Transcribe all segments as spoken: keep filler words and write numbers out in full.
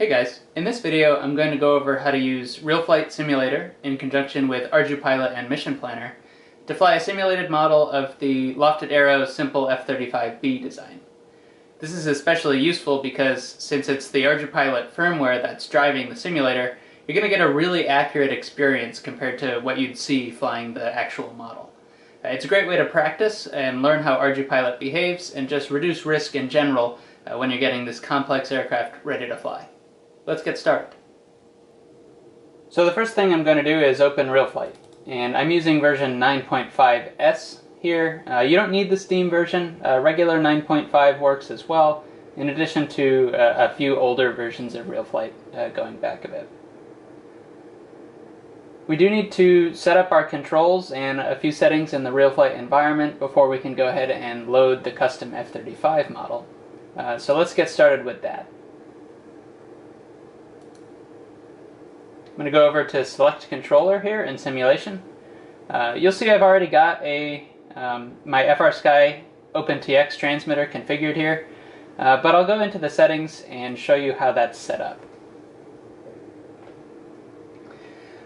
Hey guys, in this video I'm going to go over how to use RealFlight Simulator in conjunction with ArduPilot and Mission Planner to fly a simulated model of the Lofted Aero Simple F thirty-five B design. This is especially useful because since it's the ArduPilot firmware that's driving the simulator, you're going to get a really accurate experience compared to what you'd see flying the actual model. It's a great way to practice and learn how ArduPilot behaves and just reduce risk in general when you're getting this complex aircraft ready to fly. Let's get started. So the first thing I'm going to do is open RealFlight, and I'm using version nine point five S here. Uh, you don't need the Steam version. Uh, regular nine point five works as well, in addition to uh, a few older versions of RealFlight uh, going back a bit. We do need to set up our controls and a few settings in the RealFlight environment before we can go ahead and load the custom F thirty-five model. Uh, so let's get started with that. I'm going to go over to Select Controller here in Simulation. Uh, you'll see I've already got a um, my FRSky OpenTX transmitter configured here, uh, but I'll go into the settings and show you how that's set up.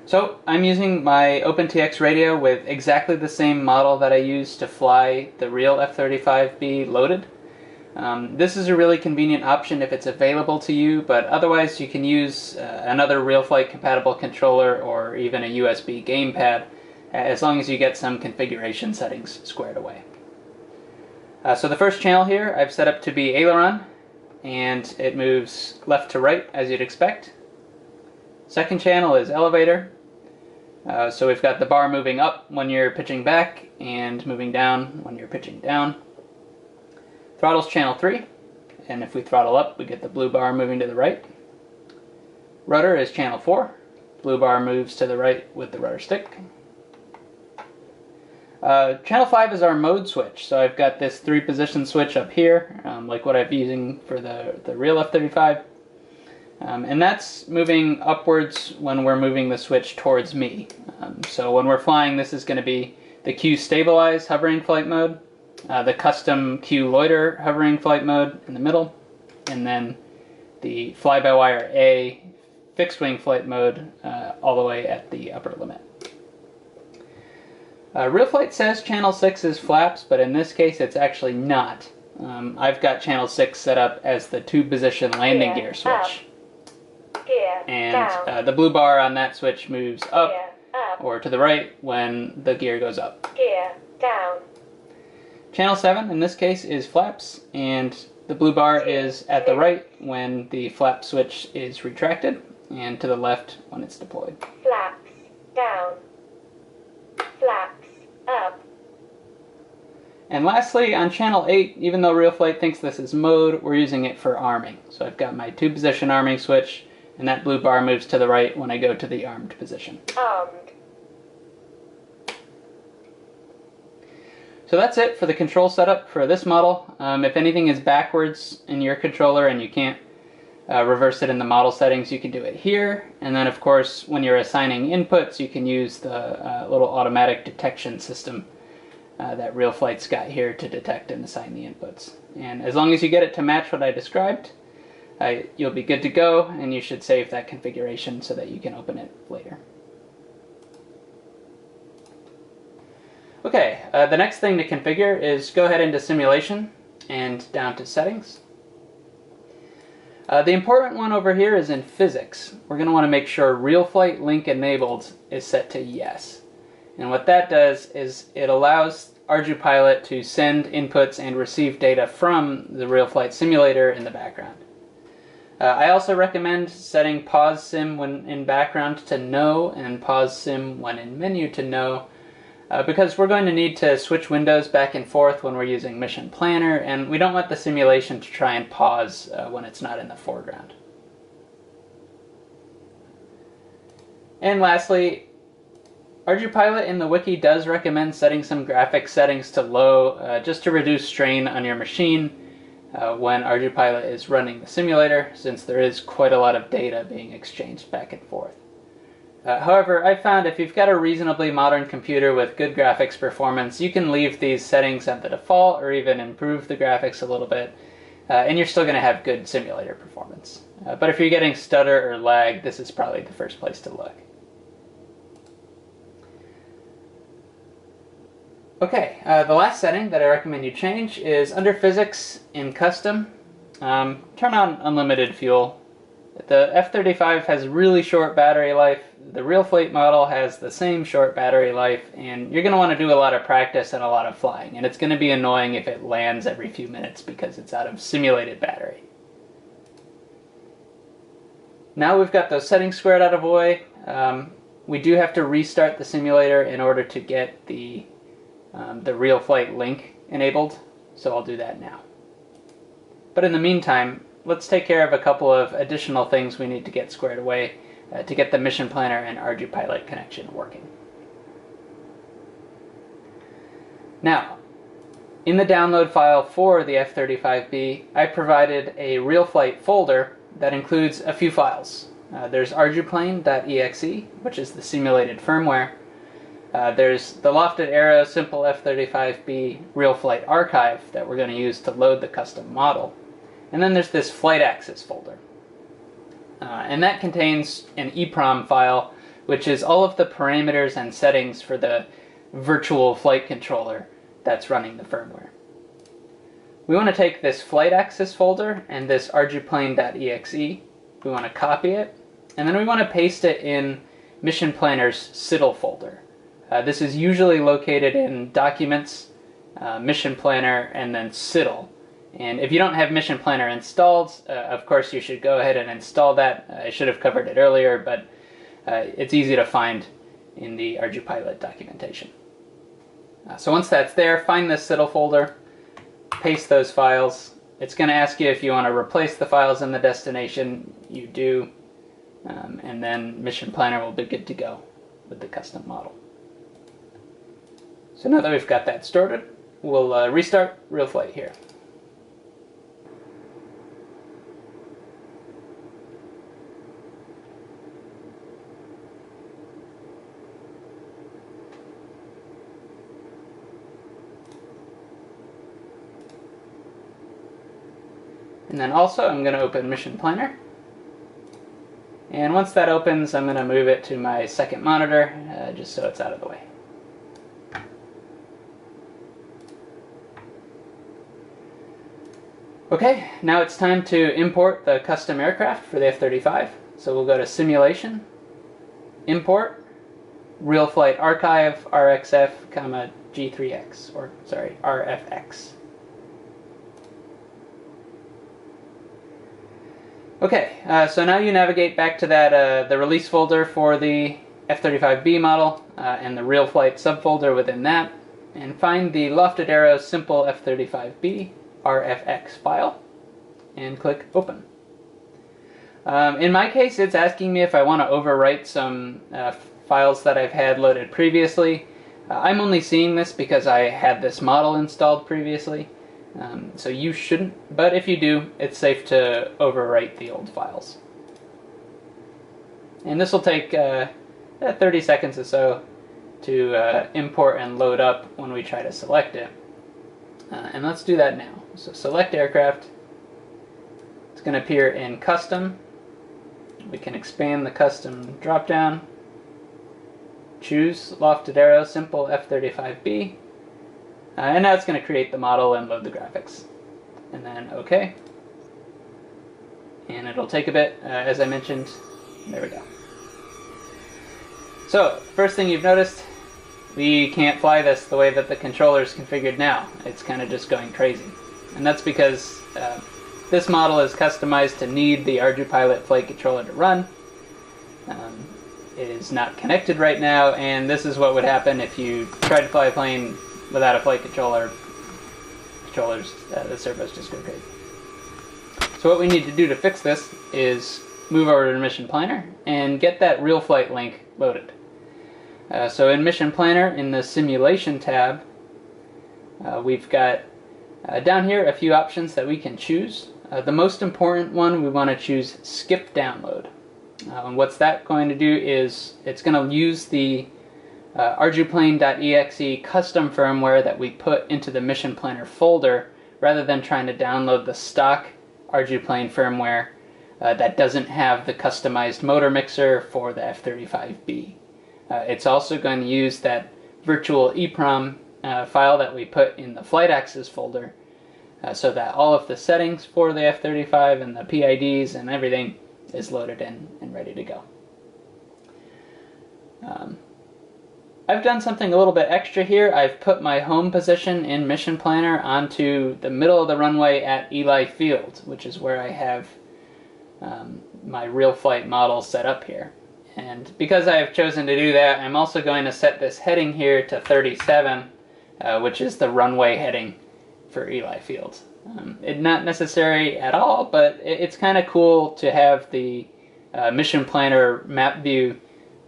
So I'm using my OpenTX radio with exactly the same model that I used to fly the real F thirty-five B loaded. Um, this is a really convenient option if it's available to you, but otherwise you can use uh, another RealFlight compatible controller or even a U S B gamepad, as long as you get some configuration settings squared away. Uh, so the first channel here I've set up to be aileron, and it moves left to right as you'd expect. Second channel is elevator, uh, so we've got the bar moving up when you're pitching back and moving down when you're pitching down. Throttle's channel three, and if we throttle up we get the blue bar moving to the right. Rudder is channel four, blue bar moves to the right with the rudder stick. Uh, channel five is our mode switch, so I've got this three position switch up here, um, like what I've been using for the, the real F thirty-five, um, and that's moving upwards when we're moving the switch towards me. Um, so when we're flying, this is going to be the Q-stabilize hovering flight mode, Uh, the custom Q loiter hovering flight mode in the middle, and then the fly by wire A fixed wing flight mode uh, all the way at the upper limit. Uh, RealFlight says channel six is flaps, but in this case it's actually not. Um, I've got channel six set up as the two position landing gear, gear switch. Gear, and uh, the blue bar on that switch moves up, gear, up or to the right when the gear goes up. Gear down. Channel seven, in this case, is flaps, and the blue bar is at the right when the flap switch is retracted, and to the left when it's deployed. Flaps down, flaps up. And lastly, on channel eight, even though RealFlight thinks this is mode, we're using it for arming. So I've got my two-position arming switch, and that blue bar moves to the right when I go to the armed position. Armed. So that's it for the control setup for this model. Um, if anything is backwards in your controller and you can't uh, reverse it in the model settings, you can do it here. And then of course, when you're assigning inputs, you can use the uh, little automatic detection system uh, that RealFlight's got here to detect and assign the inputs. And as long as you get it to match what I described, uh, you'll be good to go, and you should save that configuration so that you can open it later. Okay, uh, the next thing to configure is go ahead into Simulation and down to Settings. Uh, the important one over here is in Physics. We're going to want to make sure RealFlight Link Enabled is set to Yes. And what that does is it allows ArduPilot to send inputs and receive data from the RealFlight Simulator in the background. Uh, I also recommend setting Pause Sim when in Background to No and Pause Sim when in Menu to No, Uh, because we're going to need to switch windows back and forth when we're using Mission Planner, and we don't want the simulation to try and pause uh, when it's not in the foreground. And lastly, ArduPilot in the wiki does recommend setting some graphics settings to low uh, just to reduce strain on your machine uh, when ArduPilot is running the simulator, since there is quite a lot of data being exchanged back and forth. Uh, however, I've found if you've got a reasonably modern computer with good graphics performance, you can leave these settings at the default or even improve the graphics a little bit, uh, and you're still going to have good simulator performance. Uh, but if you're getting stutter or lag, this is probably the first place to look. Okay, uh, the last setting that I recommend you change is under Physics in Custom, um, turn on Unlimited Fuel. The F thirty-five has really short battery life, the RealFlight model has the same short battery life, and you're going to want to do a lot of practice and a lot of flying, and it's going to be annoying if it lands every few minutes because it's out of simulated battery. Now we've got those settings squared out of way, um, we do have to restart the simulator in order to get the Um, the RealFlight link enabled, so I'll do that now. But in the meantime, let's take care of a couple of additional things we need to get squared away uh, to get the Mission Planner and ArduPilot connection working. Now, in the download file for the F thirty-five B, I provided a RealFlight folder that includes a few files. Uh, there's ArduPlane.exe, which is the simulated firmware. Uh, there's the Lofted Aero Simple F thirty-five B RealFlight archive that we're going to use to load the custom model. And then there's this FlightAxis folder. Uh, and that contains an EEPROM file, which is all of the parameters and settings for the virtual flight controller that's running the firmware. We want to take this FlightAxis folder and this ArduPlane.exe, we want to copy it, and then we want to paste it in Mission Planner's S I T L folder. Uh, this is usually located in Documents, uh, Mission Planner, and then S I T L. And if you don't have Mission Planner installed, uh, of course you should go ahead and install that. Uh, I should have covered it earlier, but uh, it's easy to find in the ArduPilot documentation. Uh, so once that's there, find this S I T L folder, paste those files. It's going to ask you if you want to replace the files in the destination. You do, um, and then Mission Planner will be good to go with the custom model. So now that we've got that started, we'll uh, restart RealFlight here. And then also I'm going to open Mission Planner. And once that opens, I'm going to move it to my second monitor, uh, just so it's out of the way. Okay, now it's time to import the custom aircraft for the F thirty-five. So we'll go to Simulation, Import, RealFlight Archive, R X F, comma, G three X, or sorry, R F X. Okay, uh, so now you navigate back to that uh, the release folder for the F thirty-five B model uh, and the RealFlight subfolder within that, and find the Lofted Aero Simple F thirty-five B. R F X file and click open. Um, in my case, it's asking me if I want to overwrite some uh, files that I've had loaded previously. Uh, I'm only seeing this because I had this model installed previously, um, so you shouldn't, but if you do, it's safe to overwrite the old files. And this will take uh, thirty seconds or so to uh, import and load up when we try to select it. Uh, and let's do that now. So select aircraft. It's going to appear in custom. We can expand the custom dropdown. Choose Lofted Aero Simple F thirty-five B. Uh, and now it's going to create the model and load the graphics. And then OK. And it'll take a bit, uh, as I mentioned. There we go. So first thing you've noticed, we can't fly this the way that the controller is configured now. It's kind of just going crazy. And that's because uh, this model is customized to need the ArduPilot flight controller to run. Um, it is not connected right now, and this is what would happen if you tried to fly a plane without a flight controller. Controllers, uh, the servos just go crazy. So what we need to do to fix this is move over to Mission Planner and get that RealFlight link loaded. Uh, so in Mission Planner, in the Simulation tab, uh, we've got uh, down here a few options that we can choose. Uh, the most important one, we want to choose Skip Download. Uh, and what's that going to do is it's going to use the uh, ArduPlane.exe custom firmware that we put into the Mission Planner folder rather than trying to download the stock ArduPlane firmware uh, that doesn't have the customized motor mixer for the F thirty-five B. Uh, it's also going to use that virtual EEPROM uh, file that we put in the FlightAxis folder, uh, so that all of the settings for the F thirty-five and the P I Ds and everything is loaded in and ready to go. Um, I've done something a little bit extra here. I've put my home position in Mission Planner onto the middle of the runway at Eli Field, which is where I have um, my RealFlight model set up here. And because I have chosen to do that, I'm also going to set this heading here to thirty-seven, uh, which is the runway heading for Eli Field. Um, it's not necessary at all, but it's kind of cool to have the uh, Mission Planner map view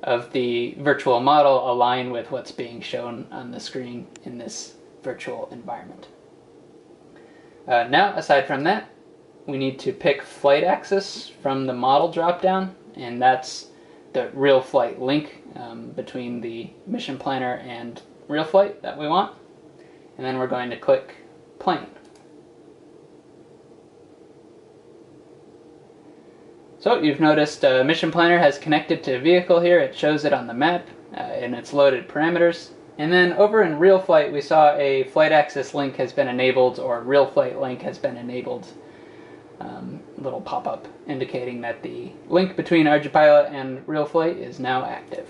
of the virtual model align with what's being shown on the screen in this virtual environment. Uh, now, aside from that, we need to pick flight axis from the model dropdown, and that's the RealFlight link um, between the Mission Planner and RealFlight that we want. And then we're going to click plane. So you've noticed uh, Mission Planner has connected to a vehicle here. It shows it on the map uh, and its loaded parameters. And then over in RealFlight, we saw a FlightAxis link has been enabled, or RealFlight link has been enabled. Um, little pop-up indicating that the link between ArduPilot and RealFlight is now active.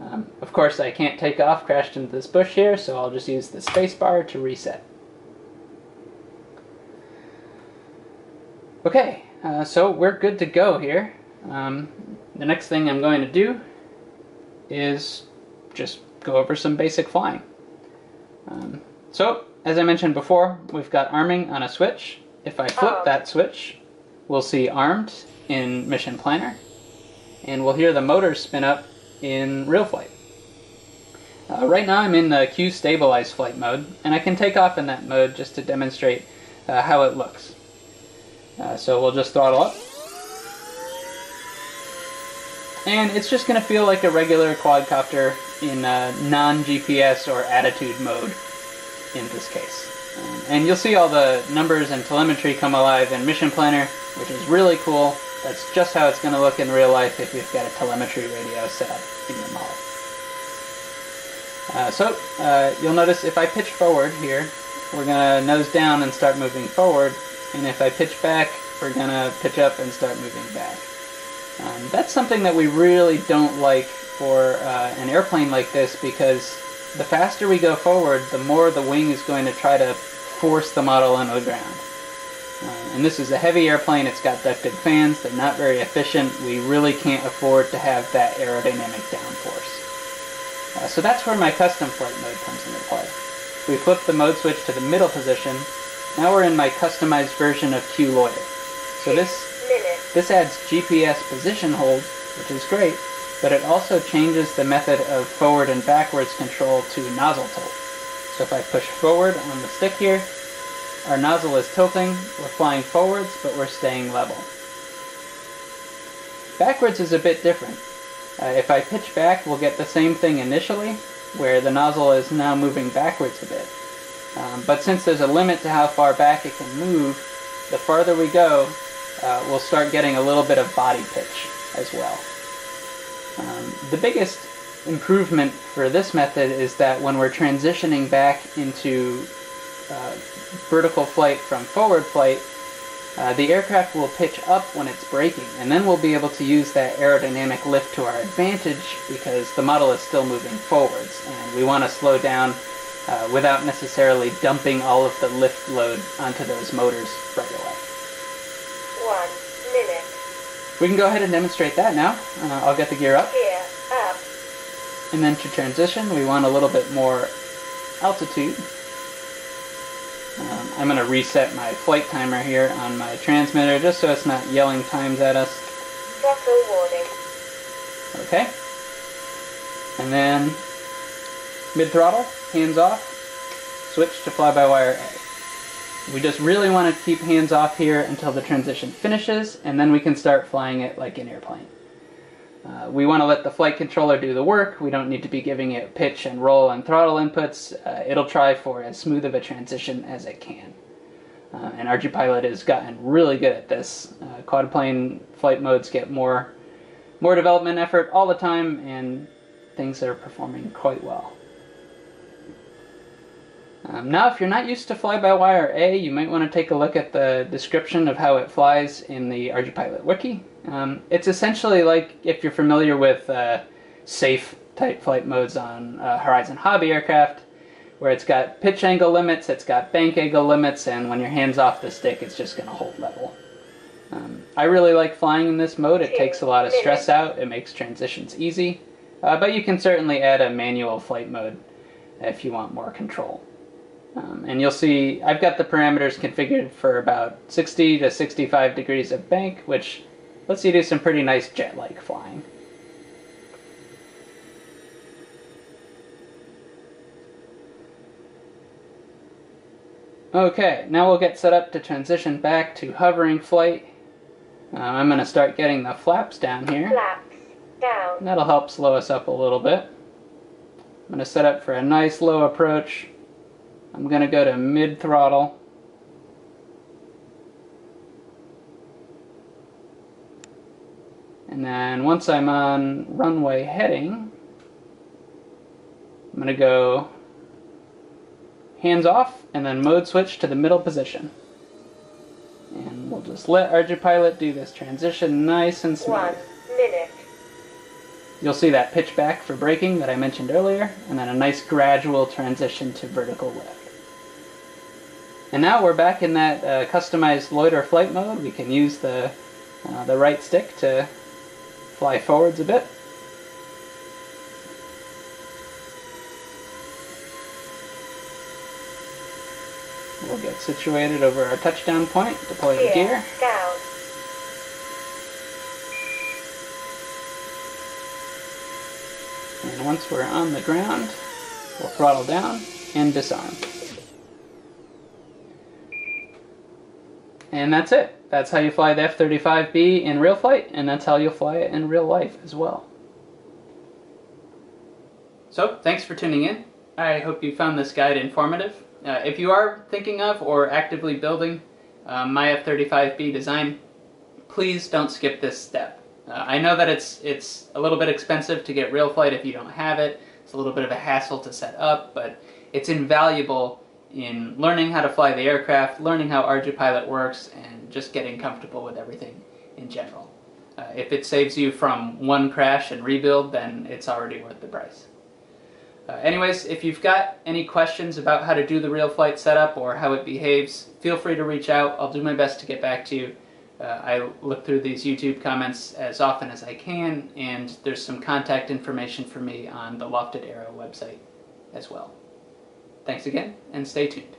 Um, of course, I can't take off. Crashed into this bush here, so I'll just use the spacebar to reset. Okay. Uh, so we're good to go here. Um, the next thing I'm going to do is just go over some basic flying. Um, so, as I mentioned before, we've got arming on a switch. If I flip that switch, we'll see armed in Mission Planner, and we'll hear the motors spin up in RealFlight. Uh, right now I'm in the Q-stabilize flight mode, and I can take off in that mode just to demonstrate uh, how it looks. Uh, so we'll just throttle up. And it's just going to feel like a regular quadcopter in uh, non-G P S or attitude mode in this case. Um, and you'll see all the numbers and telemetry come alive in Mission Planner, which is really cool. That's just how it's going to look in real life if you've got a telemetry radio set up in your model. Uh, so uh, you'll notice if I pitch forward here, we're going to nose down and start moving forward. And if I pitch back, we're going to pitch up and start moving back. Um, that's something that we really don't like for uh, an airplane like this, because the faster we go forward, the more the wing is going to try to force the model onto the ground. Uh, and this is a heavy airplane. It's got ducted fans. They're not very efficient. We really can't afford to have that aerodynamic downforce. Uh, so that's where my custom flight mode comes into play. We flip the mode switch to the middle position. Now we're in my customized version of Q loiter. So this, this adds G P S position hold, which is great, but it also changes the method of forward and backwards control to nozzle tilt. So if I push forward on the stick here, our nozzle is tilting, we're flying forwards, but we're staying level. Backwards is a bit different. Uh, if I pitch back, we'll get the same thing initially, where the nozzle is now moving backwards a bit. Um, but since there's a limit to how far back it can move, the farther we go, uh, we'll start getting a little bit of body pitch as well. Um, the biggest improvement for this method is that when we're transitioning back into uh, vertical flight from forward flight, uh, the aircraft will pitch up when it's braking, and then we'll be able to use that aerodynamic lift to our advantage because the model is still moving forwards, and we want to slow down Uh, without necessarily dumping all of the lift load onto those motors right away. One minute. We can go ahead and demonstrate that now. Uh, I'll get the gear up. Gear up. And then to transition, we want a little bit more altitude. Um, I'm going to reset my flight timer here on my transmitter just so it's not yelling times at us. Throttle warning. Okay. And then mid-throttle, hands off, switch to fly by wire A. We just really want to keep hands off here until the transition finishes, and then we can start flying it like an airplane. Uh, we want to let the flight controller do the work. We don't need to be giving it pitch and roll and throttle inputs. Uh, it'll try for as smooth of a transition as it can. Uh, and ArduPilot has gotten really good at this. Uh, quadplane flight modes get more, more development effort all the time, and things that are performing quite well. Um, now, if you're not used to fly by wire A, you might want to take a look at the description of how it flies in the ArduPilot wiki. Um, it's essentially like if you're familiar with uh, SAFE type flight modes on uh, Horizon Hobby aircraft, where it's got pitch angle limits, it's got bank angle limits, and when your hand's off the stick, it's just going to hold level. Um, I really like flying in this mode. It takes a lot of stress out, it makes transitions easy, uh, but you can certainly add a manual flight mode if you want more control. Um, and you'll see I've got the parameters configured for about sixty to sixty-five degrees of bank, which lets you do some pretty nice jet-like flying. Okay, now we'll get set up to transition back to hovering flight. Um, I'm going to start getting the flaps down here. Flaps down. That'll help slow us up a little bit. I'm going to set up for a nice low approach. I'm going to go to mid-throttle. And then once I'm on runway heading, I'm going to go hands off, and then mode switch to the middle position. And we'll just let ArduPilot do this transition nice and smooth. One minute. You'll see that pitch back for braking that I mentioned earlier, and then a nice gradual transition to vertical lift. And now we're back in that uh, customized loiter flight mode. We can use the, uh, the right stick to fly forwards a bit. We'll get situated over our touchdown point, deploy the gear. Down. And once we're on the ground, we'll throttle down and disarm. And that's it. That's how you fly the F thirty-five B in real flight, and that's how you'll fly it in real life as well. So, thanks for tuning in. I hope you found this guide informative. Uh, if you are thinking of or actively building uh, my F thirty-five B design, please don't skip this step. Uh, I know that it's it's a little bit expensive to get RealFlight if you don't have it. It's a little bit of a hassle to set up, but it's invaluable in learning how to fly the aircraft, learning how ArduPilot works, and just getting comfortable with everything in general. Uh, if it saves you from one crash and rebuild, then it's already worth the price. Uh, anyways, if you've got any questions about how to do the RealFlight setup or how it behaves, feel free to reach out. I'll do my best to get back to you. Uh, I look through these YouTube comments as often as I can, and there's some contact information for me on the Lofted Aero website as well. Thanks again, and stay tuned.